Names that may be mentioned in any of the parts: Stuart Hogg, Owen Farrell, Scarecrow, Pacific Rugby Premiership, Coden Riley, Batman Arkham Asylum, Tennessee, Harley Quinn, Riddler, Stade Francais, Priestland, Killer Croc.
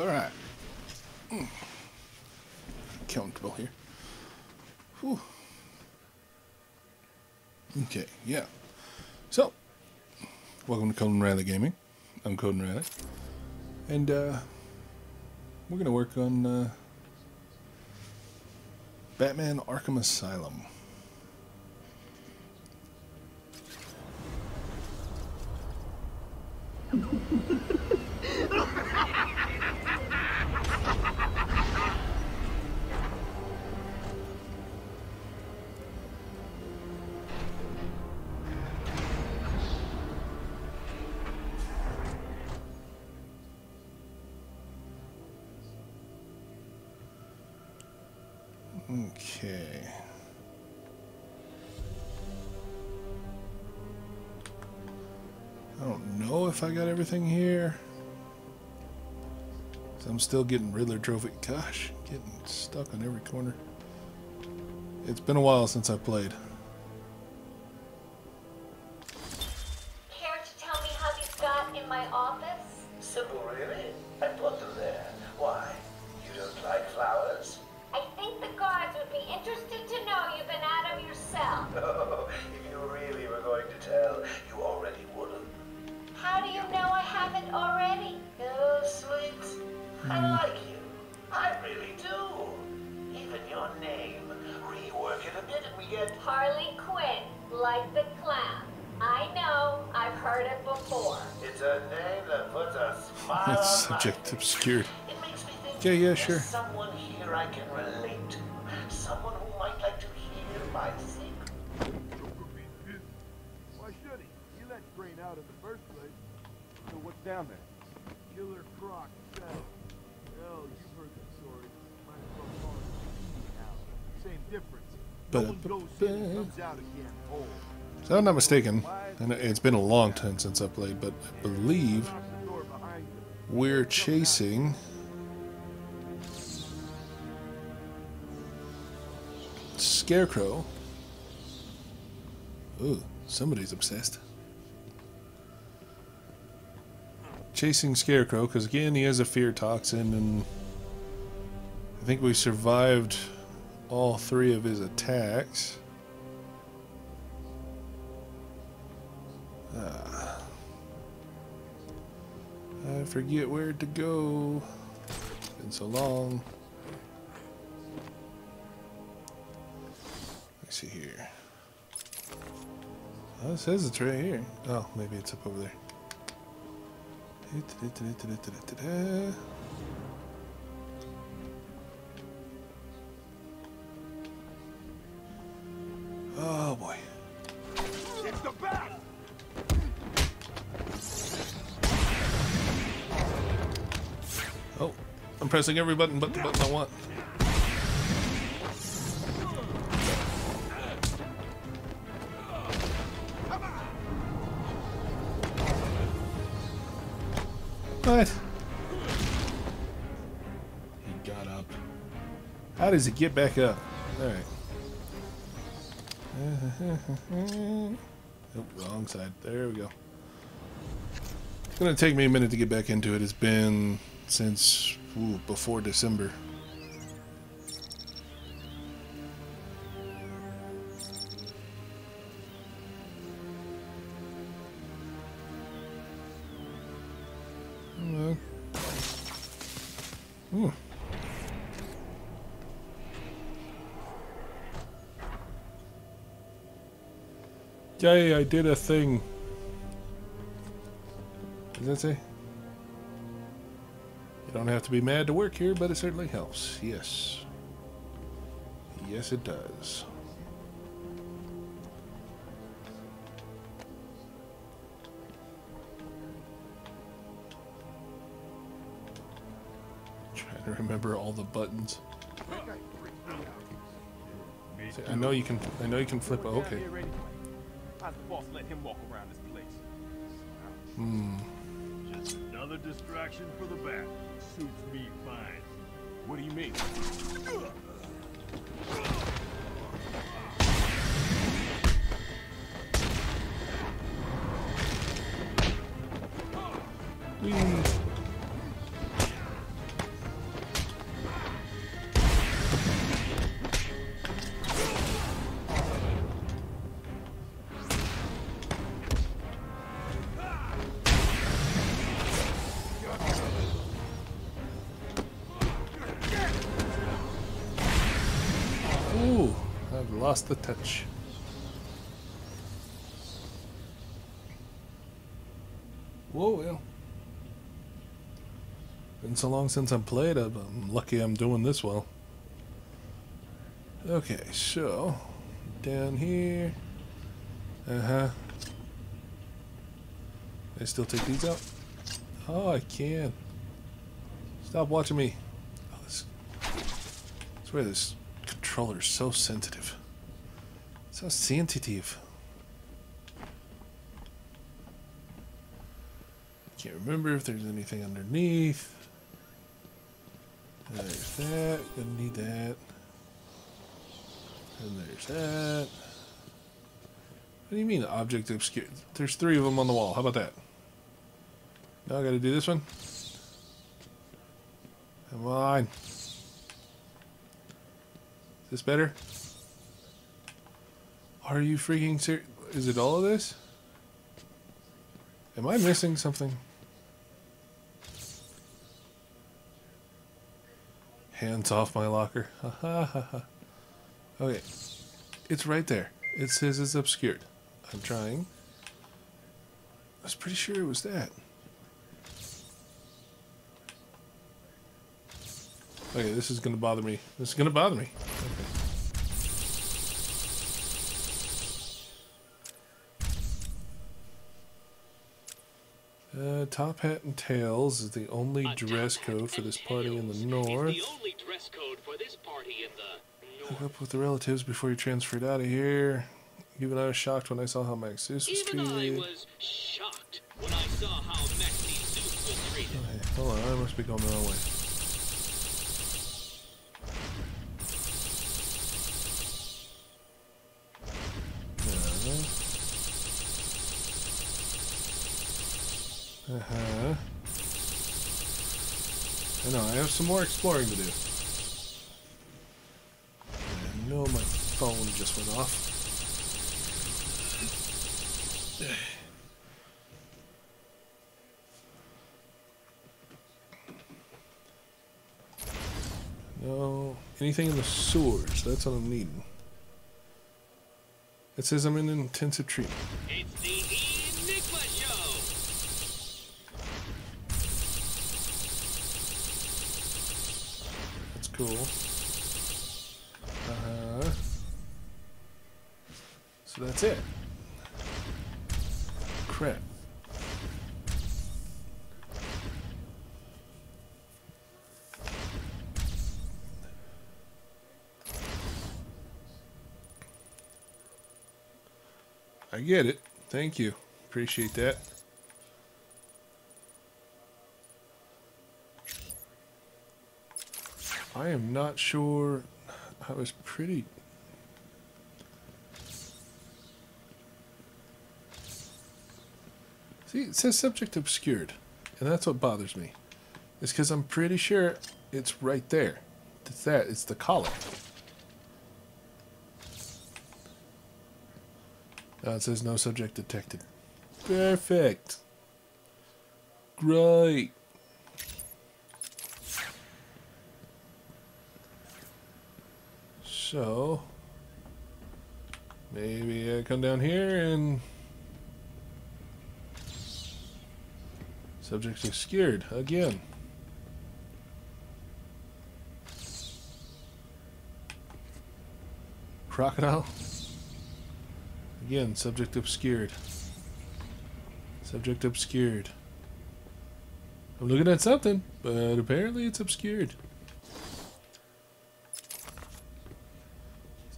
Alright. Comfortable here. Whew. Okay, yeah. So, welcome to Coden Riley Gaming. I'm Coden Riley. And, we're going to work on, Batman Arkham Asylum. Okay. I don't know if I got everything here. So I'm still getting Riddler trophy. Gosh, getting stuck on every corner. It's been a while since I played. Care to tell me how you got in my office? Simple, really. I put them there. Why? You don't like flowers? I think the guards would be interested to know you've been out of your cell. Oh, if you really were going to tell, you already would have. How do you know I haven't already? Oh, sweet. I like you. I really do. Even your name. Rework it a bit and we get... Harley Quinn, like the clown. I know. I've heard it before. It's a name that puts a smile on my face. That's subject obscured. It makes me think yeah, sure. There's someone here I can relate to, someone who might like to hear my secret. Why should he? He let Crane out in the first place. So what's down there? Killer Croc said. Well, you've heard the story. Might as well call it. Same difference. But no one goes in and comes out again whole. So I'm not mistaken. And it's been a long time since I played, but I believe we're chasing. Scarecrow. Ooh, somebody's obsessed. Chasing Scarecrow, because again, he has a fear toxin, and I think we survived all three of his attacks. I forget where to go. It's been so long. See here. Oh, it says it's right here. Oh, maybe it's up over there. Oh boy. It's the bat. Oh, I'm pressing every button but the button I want. What? He got up. How does he get back up? Alright. Oh, wrong side. There we go. It's going to take me a minute to get back into it. It's been since before December. Ooh. Yay, I did a thing. Does that say? You don't have to be mad to work here, but it certainly helps. Yes. Yes, it does. Remember all the buttons. So I know you can flip. Oh, okay. Hmm. Just another distraction for the bat. Suits me fine. What do you mean? I've lost the touch. Whoa, well. Been so long since I've played, I'm lucky I'm doing this well. Okay, so, down here. Uh-huh. Can I still take these out? Oh, I can. Stop watching me. Oh, this, I swear this controller's so sensitive. So sensitive. Can't remember if there's anything underneath. There's that. Gonna need that. And there's that. What do you mean object obscure? There's three of them on the wall. How about that? Now I gotta do this one. Come on. Is this better? Are you freaking serious? Is it all of this? Am I missing something? Hands off my locker. Ha ha ha ha. Okay. It's right there. It says it's obscured. I'm trying. I was pretty sure it was that. Okay, this is going to bother me. This is going to bother me. Okay. Top hat and tails is the only dress code for this party in the north. Hook up with the relatives before you transferred out of here. Even I was shocked when I saw how Max Zeus was treated. Okay, hold on, I must be going the wrong way. Uh-huh. I know, I have some more exploring to do. I know my phone just went off. No. Anything in the sewers, that's what I'm needing. It says I'm in intensive treatment. It's the cool. So that's it. Crap. I get it. Thank you. Appreciate that. I am not sure. I was pretty. See, it says subject obscured, and that's what bothers me. It's because I'm pretty sure it's right there. It's that. It's the collar. Now it says no subject detected. Perfect. Great. So, maybe I come down here and subjects are scared again. Crocodile. Again, subject obscured. Subject obscured. I'm looking at something, but apparently it's obscured.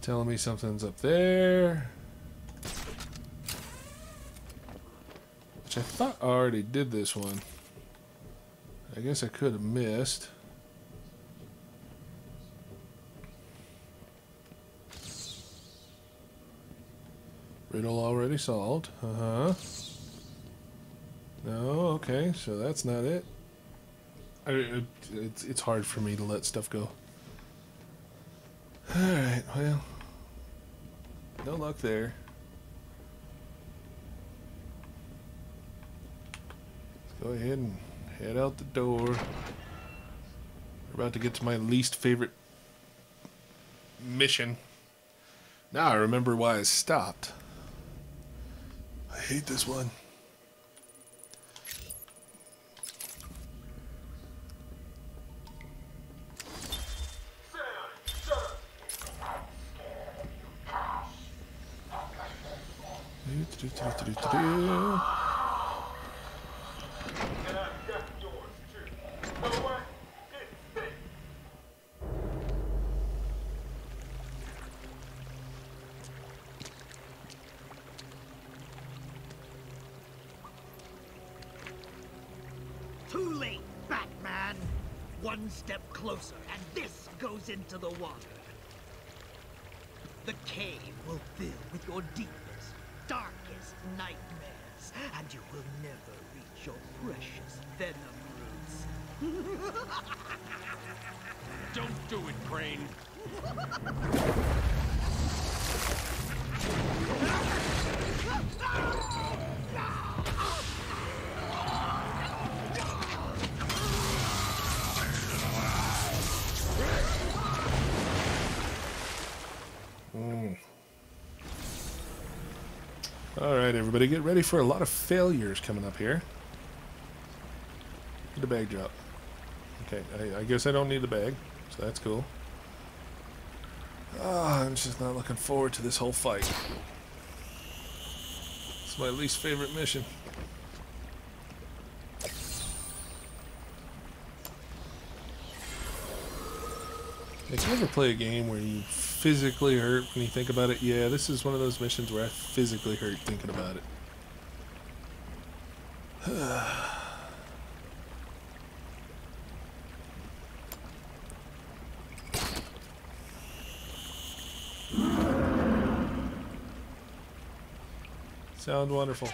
Telling me something's up there, which I thought I already did this one. I guess I could have missed. Riddle already solved. Uh-huh. No, okay, so that's not it. It's hard for me to let stuff go. Alright, well. No luck there. Let's go ahead and head out the door. We're about to get to my least favorite mission. Now I remember why I stopped. I hate this one. Too late, Batman. One step closer, and this goes into the water. The cave will fill with your deepest, darkest nightmares, and you will never reach your precious venom roots. Don't do it, Crane. Alright, everybody, get ready for a lot of failures coming up here. Get a bag drop. Okay, I guess I don't need the bag, so that's cool. I'm just not looking forward to this whole fight. It's my least favorite mission. If you ever play a game where you physically hurt when you think about it, yeah, this is one of those missions where I physically hurt thinking about it. Sound wonderful.